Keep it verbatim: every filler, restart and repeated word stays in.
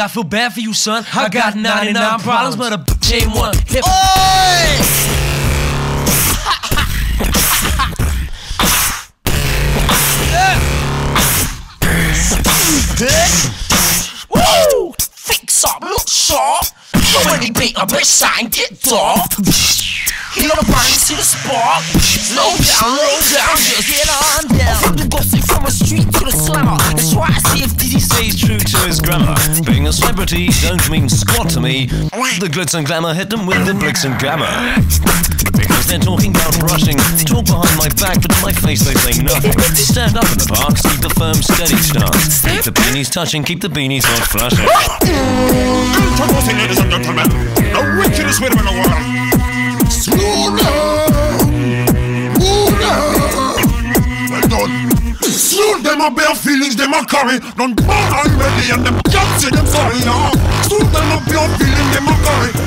I feel bad for you, son. I, I got ninety-nine, ninety-nine problems, but a bitch ain't one. Hip Woo! Fix up, look sharp. You only beat a bitch sign, get dark. Heal the body, see the spark. Slow down, low down, just get on down. From the bossy, from the street to the slammer. That's why I see if D D stays true to his grammar. Being a celebrity don't mean squat to me. The glitz and glamour hit them with the blitz and glamour. Because they're talking about rushing. Talk behind my back, but to my face they say nothing. Stand up in the park, keep the firm steady stance. Keep the beanies touching, keep the beanies not flushing. Introducing, ladies and gentlemen, the wickedest women in the world. Slow them up, bare feelings them a carry. Don't burn already and them can't see them sorry now. Slow them up, bare feelings them a carry.